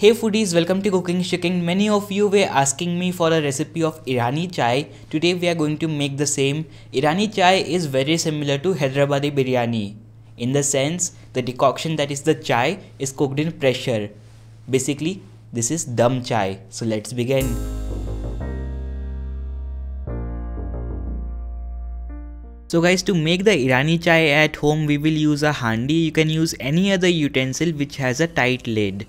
Hey foodies, welcome to CookingShooking. Many of you were asking me for a recipe of Irani chai. Today we are going to make the same. Irani chai is very similar to Hyderabadi biryani. In the sense, the decoction that is the chai is cooked in pressure. Basically, this is dum chai. So let's begin. So guys, to make the Irani chai at home, we will use a handi. You can use any other utensil which has a tight lid.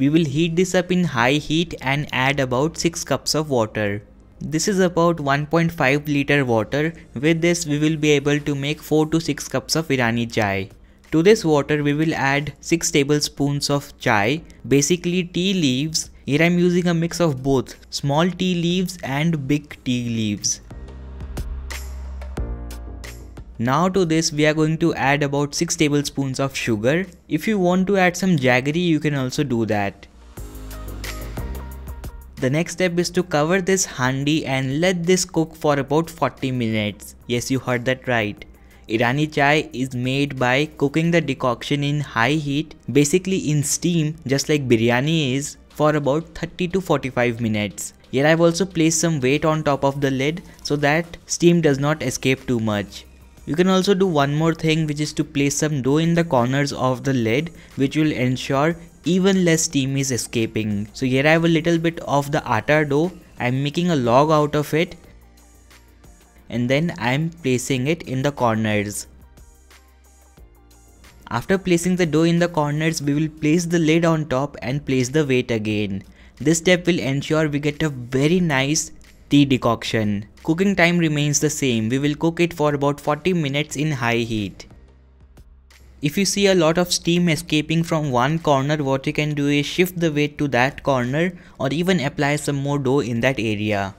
We will heat this up in high heat and add about 6 cups of water. This is about 1.5 liter water. With this we will be able to make 4 to 6 cups of Irani chai. To this water we will add 6 tablespoons of chai, basically tea leaves. Here I am using a mix of both small tea leaves and big tea leaves. Now to this we are going to add about 6 tablespoons of sugar. If you want to add some jaggery you can also do that. The next step is to cover this handi and let this cook for about 40 minutes. Yes, you heard that right. Irani chai is made by cooking the decoction in high heat, basically in steam, just like biryani is, for about 30 to 45 minutes. Here I have also placed some weight on top of the lid so that steam does not escape too much. You can also do one more thing, which is to place some dough in the corners of the lid, which will ensure even less steam is escaping. So here I have a little bit of the atta dough. I am making a log out of it and then I am placing it in the corners. After placing the dough in the corners, we will place the lid on top and place the weight again. This step will ensure we get a very nice tea decoction. Cooking time remains the same. We will cook it for about 40 minutes in high heat. If you see a lot of steam escaping from one corner, what you can do is shift the weight to that corner or even apply some more dough in that area.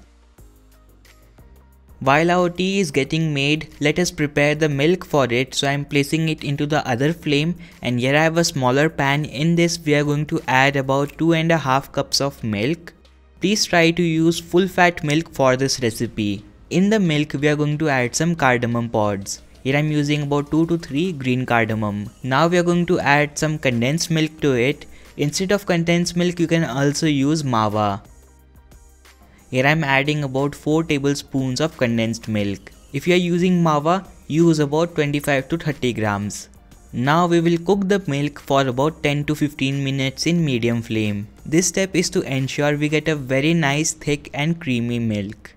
While our tea is getting made, let us prepare the milk for it. So I am placing it into the other flame and here I have a smaller pan. In this we are going to add about 2.5 cups of milk. Please try to use full fat milk for this recipe. In the milk we are going to add some cardamom pods. Here I am using about 2 to 3 green cardamom. Now we are going to add some condensed milk to it. Instead of condensed milk you can also use mawa. Here I am adding about 4 tablespoons of condensed milk. If you are using mawa, use about 25 to 30 grams. Now we will cook the milk for about 10 to 15 minutes in medium flame. This step is to ensure we get a very nice thick and creamy milk.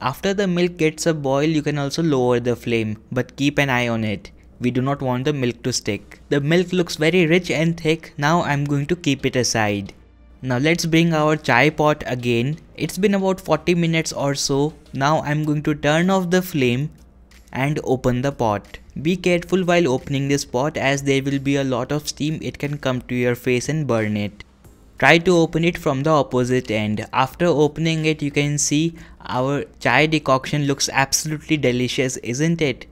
After the milk gets a boil, you can also lower the flame, but keep an eye on it. We do not want the milk to stick. The milk looks very rich and thick. Now I am going to keep it aside. Now let's bring our chai pot again. It's been about 40 minutes or so. Now I am going to turn off the flame and open the pot. Be careful while opening this pot as there will be a lot of steam. It can come to your face and burn it. Try to open it from the opposite end. After opening it, you can see our chai decoction looks absolutely delicious, isn't it?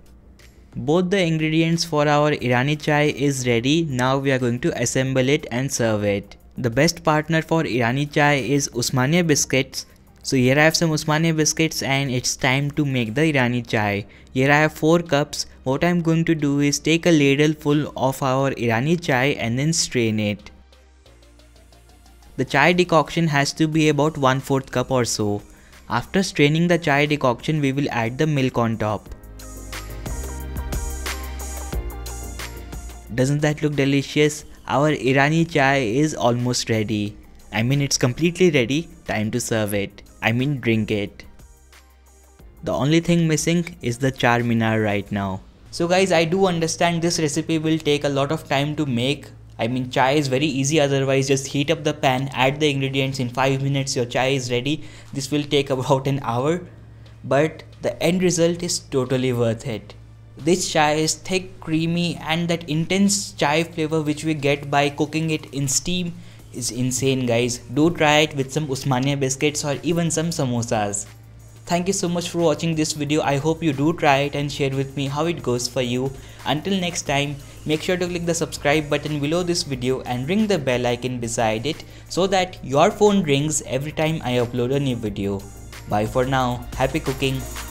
Both the ingredients for our Irani chai is ready. Now we are going to assemble it and serve it. The best partner for Irani chai is Osmania biscuits. So here I have some Osmania biscuits and it's time to make the Irani chai. Here I have 4 cups. What I am going to do is take a ladle full of our Irani chai and then strain it. The chai decoction has to be about 1/4 cup or so. After straining the chai decoction, we will add the milk on top. Doesn't that look delicious? Our Irani chai is almost ready. I mean, it's completely ready. Time to serve it. I mean, drink it. The only thing missing is the charmina right now. So guys, I do understand this recipe will take a lot of time to make. I mean, chai is very easy. Otherwise, just heat up the pan, add the ingredients. In 5 minutes your chai is ready. This will take about an hour, but the end result is totally worth it. This chai is thick, creamy, and that intense chai flavor which we get by cooking it in steam is insane, guys. Do try it with some Osmania biscuits or even some samosas. Thank you so much for watching this video. I hope you do try it and share with me how it goes for you. Until next time, make sure to click the subscribe button below this video and ring the bell icon beside it so that your phone rings every time I upload a new video. Bye for now. Happy cooking.